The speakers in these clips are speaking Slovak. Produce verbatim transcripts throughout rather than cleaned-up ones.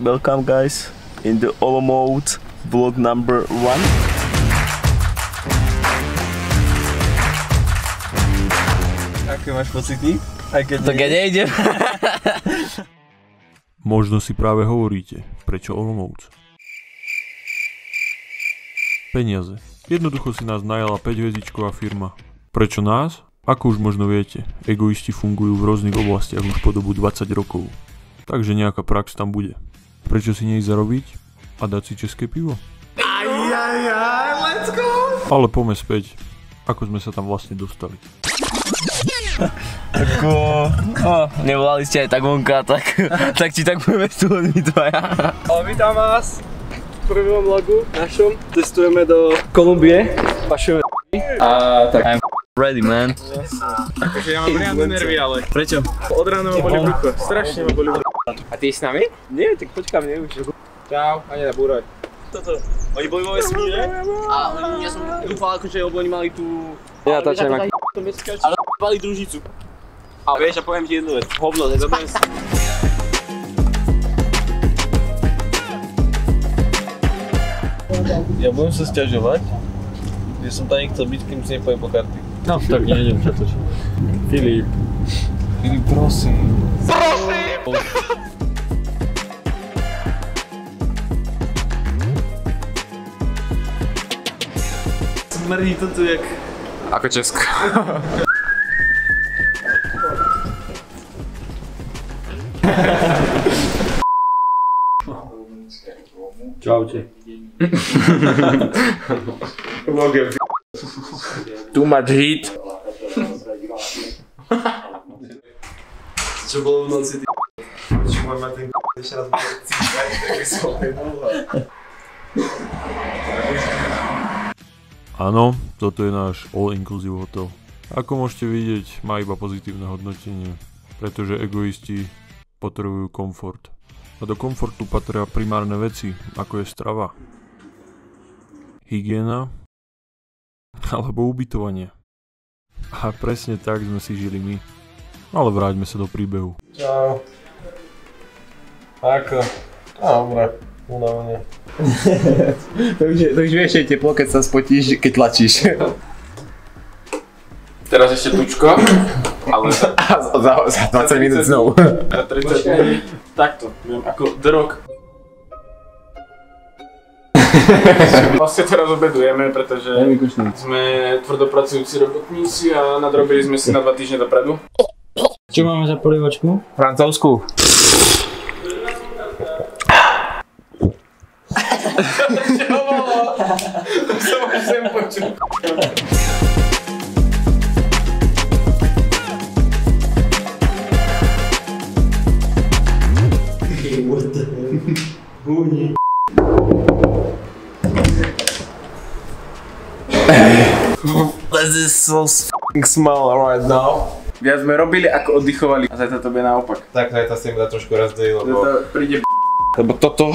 Welcome guys in the Olomouc vlog number one. Aký máš pocity? Aj keď to nejdem. Možno si práve hovoríte, prečo Olomouc? Peniaze. Jednoducho si nás najala päťhviezdičková firma. Prečo nás? Ako už možno viete, egoisti fungujú v rôznych oblastiach už po dobu dvadsať rokov. Takže nejaká prax tam bude. Prečo si nejsť zarobiť a dať si české pivo? Ajajaj, let's go! Ale poďme späť, ako sme sa tam vlastne dostali. Tako... Oh, nevolali ste aj tak vonka, tak, tak či tak budeme tu len my dvaja. Ale vítam vás v prvom vlogu našom. Testujeme do Kolumbie, pašujeme a tak... I'm ready, man. Takže ja mám riadne nervy, ale... Prečo? Od rána ma boli brucho, strašne ma boli brucho. A ty s nami? Nie, tak počkám, nevíš. Čau, ani na búraj. Toto, oni boli vo vesmíre a ja som dúfal akože, lebo oni mali tú... Ja tačujem ako... Ale mali družicu. A vieš, a poviem ti jednu vec. Hovno, nezabujem si. Ja budem sa sťažovať, že som tam nechcel byť, kým si nepoviem po karty. No, tak nejdem čo točiť. Filip. Filip, prosím. Prosím! Smrdí to tu jak... Ako Česko. Čaute. Vloger. Too much heat. Čo bolo v noci, ty? Čo mám mať ten ešte raz bolo cíšať, tak by som nebolo. Áno, toto je náš all-inclusive hotel. Ako môžete vidieť, má iba pozitívne hodnotenie, pretože egoisti potrebujú komfort. A do komfortu patria primárne veci, ako je strava, hygiena alebo ubytovanie. A presne tak sme si žili my. Ale vráťme sa do príbehu. Čau. Ako? Á, dobre. Údavne. To už vieš, je teplo, keď sa spotíš, keď tlačíš. Teraz ešte tučko. Ale... A za dvadsať minút znovu. Za tridsať minút. Takto, viem, ako The Rock. Vlastne teraz obedujeme, pretože sme tvrdopracujúci robotníci a nadrobili sme si na dva týždne dopredu. Čo máme za polievočku? Francúzsku. Čo bolo? To som už sem počul. Búni. This is so f***ing small right now. Viac sme robili ako oddychovali a zajtra to bude naopak. Tak zajtra si im dá trošku razdej, lebo... Zajtra príde b***. Lebo toto...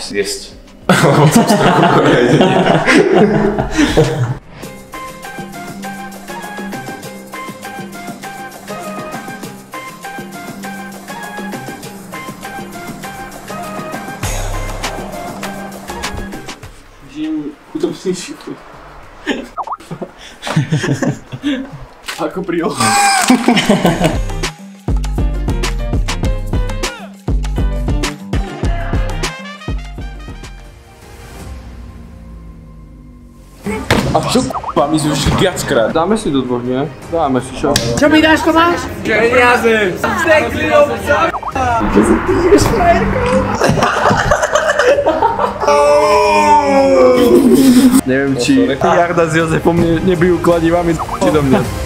zjesť. Lebo som z trochu korejdej. Žijem chudobný život. Ako prílo. A čo k***a, my sme už viackrát. Dáme si do dvoch, nie? Dáme si čo? Čo mi dáš, to máš? Geniaze! Stekli obca! Čo si ty ješ, frajerko? Neviem, či Jarda s Jozefom nebijú kladivami do mňa.